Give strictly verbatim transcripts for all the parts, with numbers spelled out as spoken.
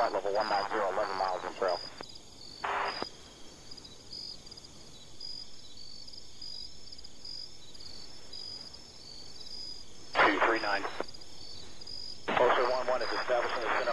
flight level one nine zero, eleven miles in trail. two three nine. Officer one one is establishing the center.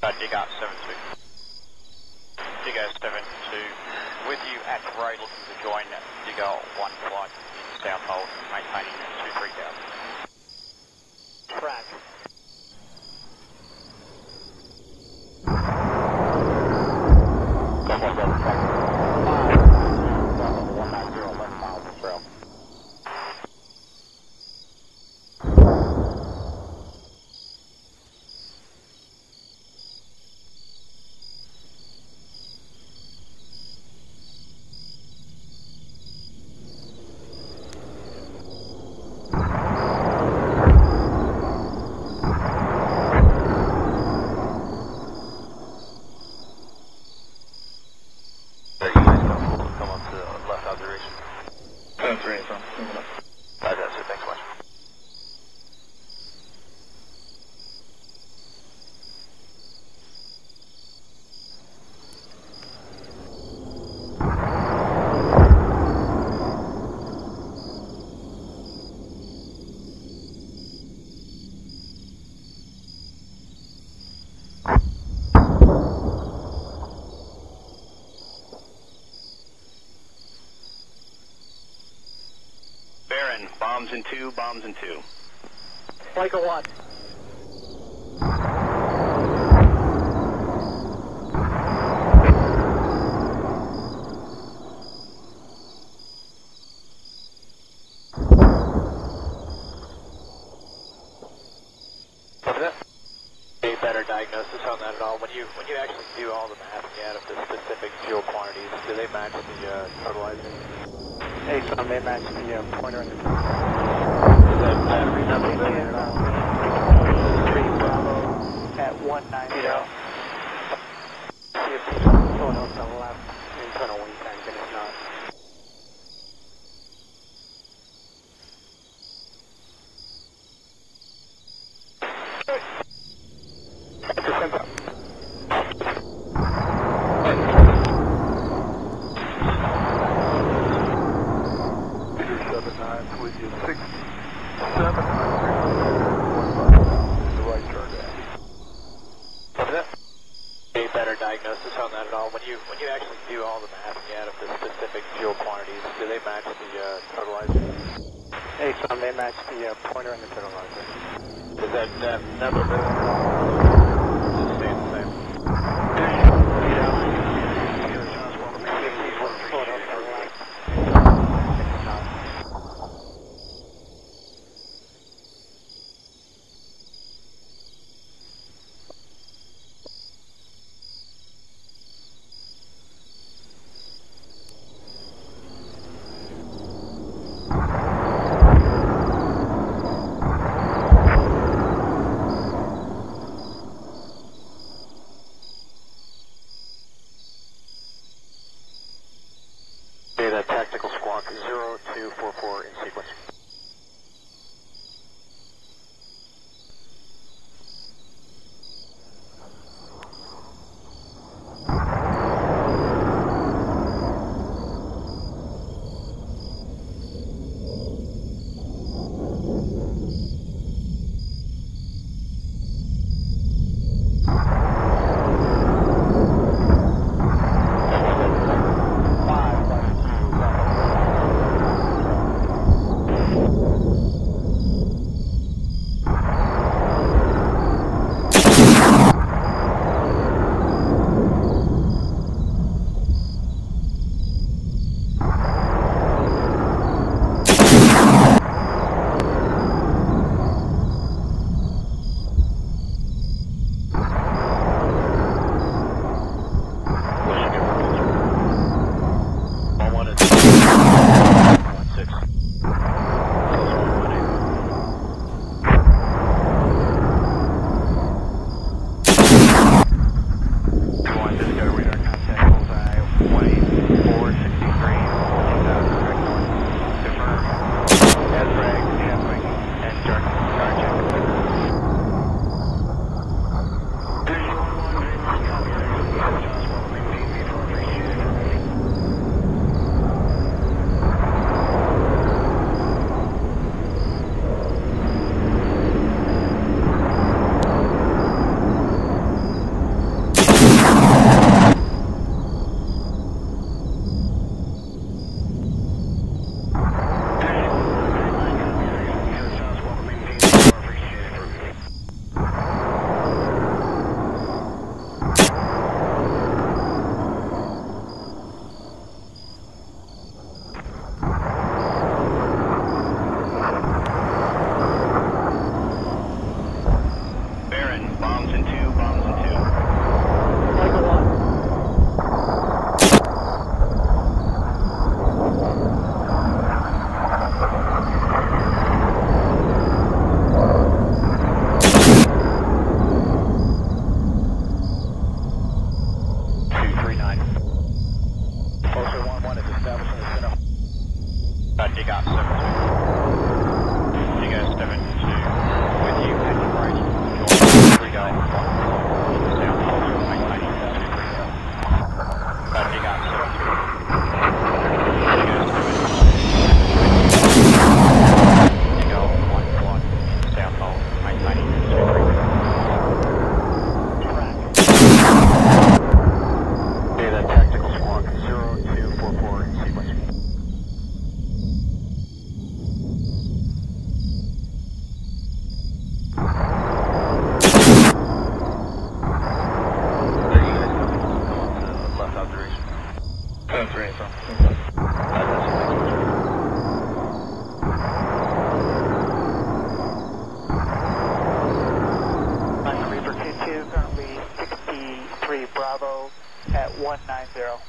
Uh, DIGAR seventy-two. DIGAR seventy-two, with you at road, looking to join DIGAR one flight in Southold, maintaining two three thousand. Track. Bombs in two, bombs in two. Like a what? A better diagnosis on that at all. When you when you actually do all the mathing out of the specific fuel quantities, do they match the uh, totalizer? Hey, so they match the uh, pointer in the top. Battery number three Bravo at one ninety. You know. See if there's someone else on the left internal wing tank, and if not. Diagnosis on that at all. When you when you actually do all the mapping out of the specific fuel quantities, do they match the uh, totalizer? Hey, so they match the uh, pointer and the totalizer. Does that uh, number move at all? Does it stay the same? Establishing the setup. Uh, DIGAR seventy-two. DIGAR seventy-two. With you, engine brake. Three guys. Down forward, maintaining seventy-three. Uh, DIGAR seventy-two. DIGAR seventy-two. DIGAR one one. Down forward, maintaining seventy-three. Okay, that tactical squawk zero two four four in sequence. Reaper two two, currently sixty-three Bravo at one nine zero.